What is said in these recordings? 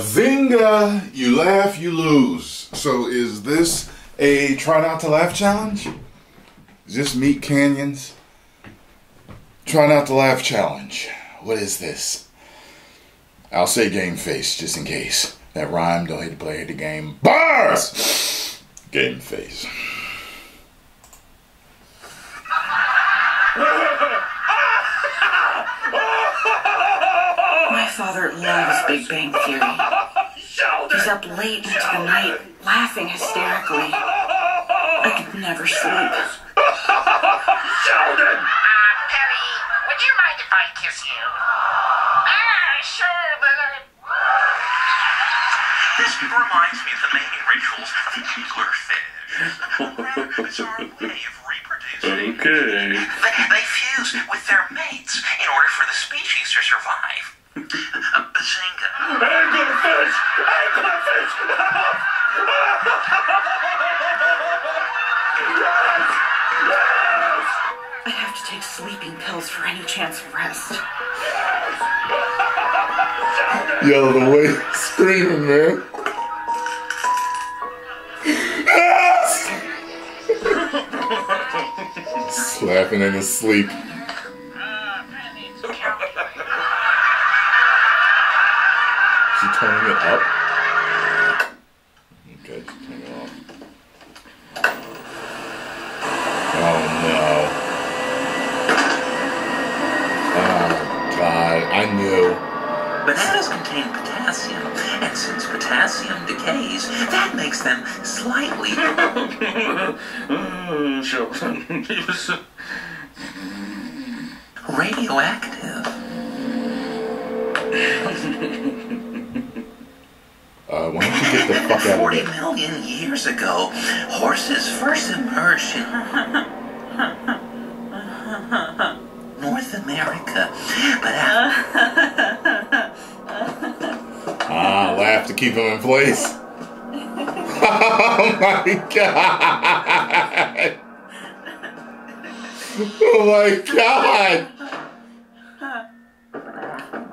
Bazinga! You laugh, you lose. So is this a try not to laugh challenge? Is this Meat Canyon's try not to laugh challenge? What is this? I'll say game face just in case. That rhyme, don't hit the play, hit the game. Bars! Game face. My father loves Big Bang Theory. He's up late into the night, laughing hysterically. I could never sleep. Sheldon! Penny, would you mind if I kiss you? Sure, but This reminds me of the mating rituals of the anglerfish. Rather bizarre way of reproducing. Okay. They fuse with their mates in order for the species to survive. Bazinga. Anglerfish! Anglerfish! Help! Yes! Yes! I have to take sleeping pills for any chance of rest. Yes! Yo, the way he's screaming, man. Yes! Slapping in his sleep. Is she turning it up? Okay, she's turning it off. Oh no. Oh god, I knew. Bananas contain potassium, and since potassium decays, that makes them slightly. Radioactive. Why don't you get the fuck out of here? 40 million years ago, horses first emerged in North America, but laugh to keep them in place. Oh my god! Oh my god!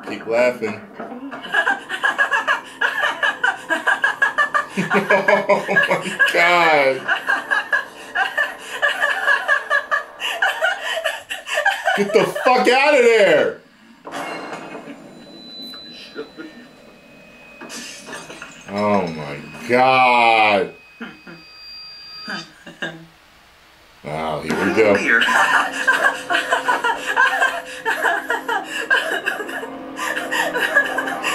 Keep laughing. Oh my god! Get the fuck out of there! Oh my god! Wow, here we go.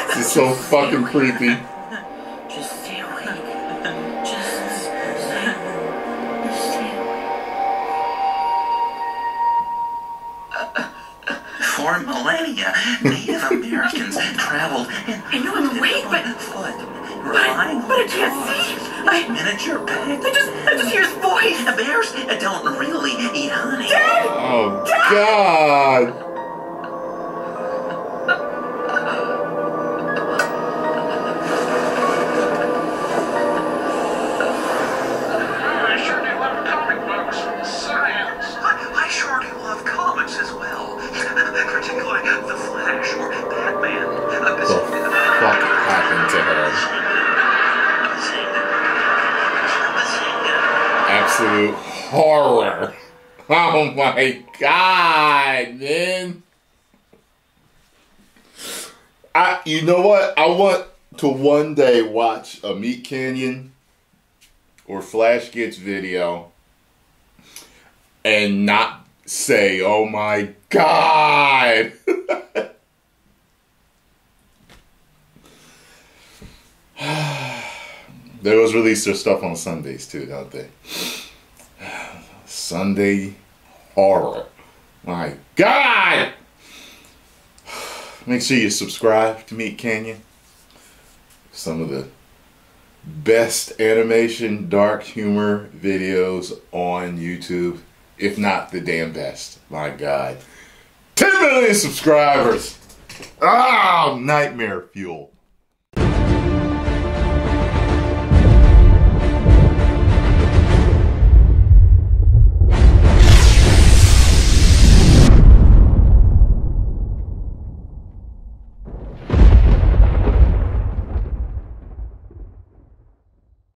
This is so fucking creepy. For millennia, Native Americans traveled in foot, relying on miniature pigs. I just hear his voice. Bears don't really eat honey. Dad! Oh Dad! God! Absolute horror. Oh my god, man. You know what? I want to one day watch a Meat Canyon or Flash Gets video and not say, oh my god. They always release their stuff on Sundays too, don't they? Sunday horror. My god! Make sure you subscribe to Meat Canyon. Some of the best animation, dark humor videos on YouTube. If not the damn best. My god. 10 million subscribers! Ah, nightmare fuel.